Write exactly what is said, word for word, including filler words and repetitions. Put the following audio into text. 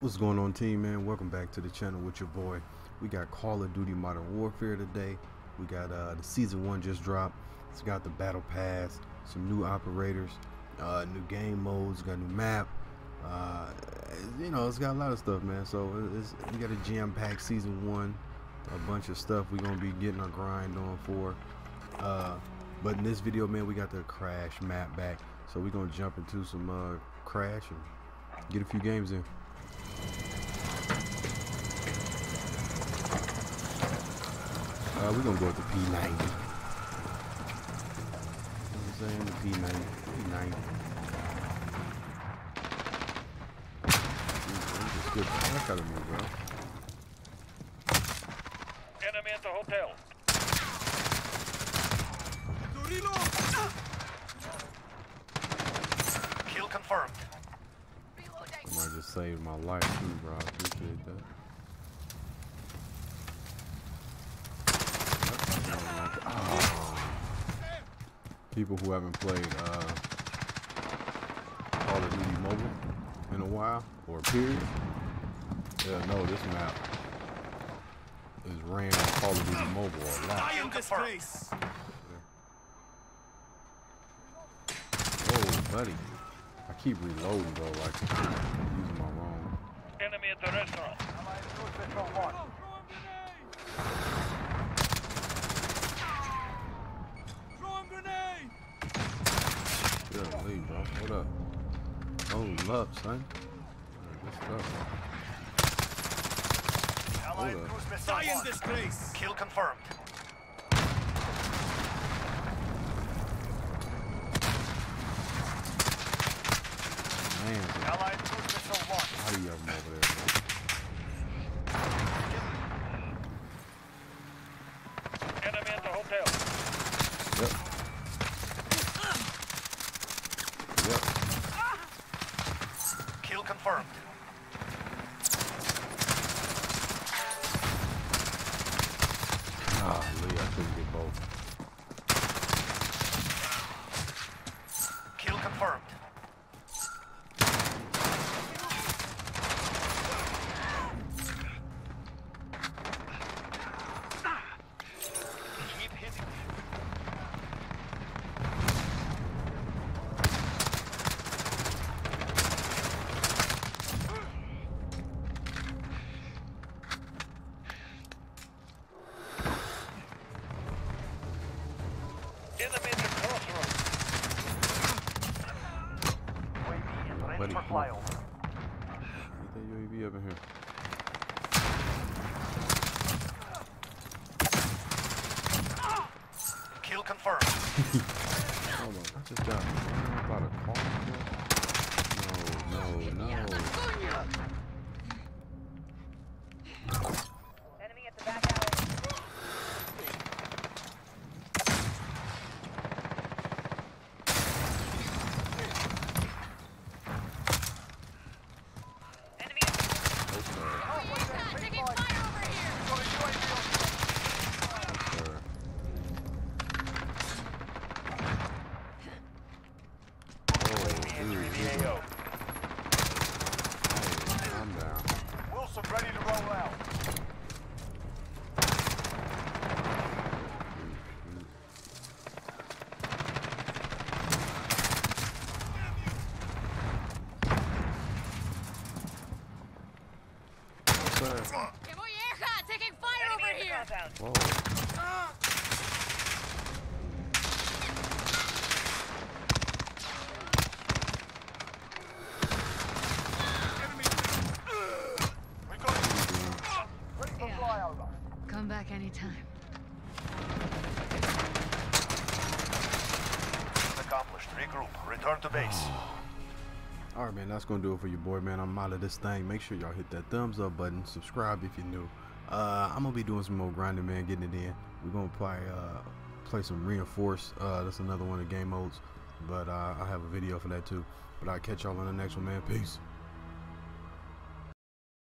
What's going on, team, man? Welcome back to the channel with your boy. We got Call of Duty Modern Warfare today. We got uh, the season one just dropped. It's got the battle pass, some new operators, uh, new game modes, got a new map. Uh, you know, it's got a lot of stuff, man. So it's, we got a jam-packed season one, a bunch of stuff we're gonna be getting our grind on for. Uh, but in this video, man, we got the Crash map back, so we're gonna jump into some uh, Crash and get a few games in. Uh, we're gonna go with the P ninety. You know what I'm saying? The P ninety. P ninety. Just get the fuck out of me, bro. Enemy at the hotel. Kill confirmed. I might just save my life too, bro. I appreciate that. People who haven't played uh, Call of Duty Mobile in a while or a period, they'll know this map is ran on Call of Duty Mobile a lot. I am disgrace. Oh, buddy, I keep reloading, bro. Like using my wrong. Enemy at the restaurant. Hold up. Hold up, son. Good stuff. Allied cruise missile. Die in this place. Kill confirmed. Man, Allied cruise missile launched. How do you have them over there, bro? Enemy at the hotel. Yep. Confirmed. Ah, Lee, I couldn't get both. Kill confirmed. Keep hitting. Buddy, for flyover. Get that U A V over here. Kill confirmed. Hold on, I just got about a call. No, no, no. Enemy at the back alley. Taking fire over here! Whoa. Ah. Enemy. Uh. Ready for flyover. Come back anytime. Accomplished. Regroup. Return to base. Alright, man, that's gonna do it for your boy, man. I'm out of this thing. Make sure y'all hit that thumbs up button. Subscribe if you're new. Uh, I'm gonna be doing some more grinding, man, getting it in. We're gonna play uh, play some Reinforce. Uh, that's another one of the game modes. But uh, I have a video for that too. But I'll catch y'all on the next one, man. Peace.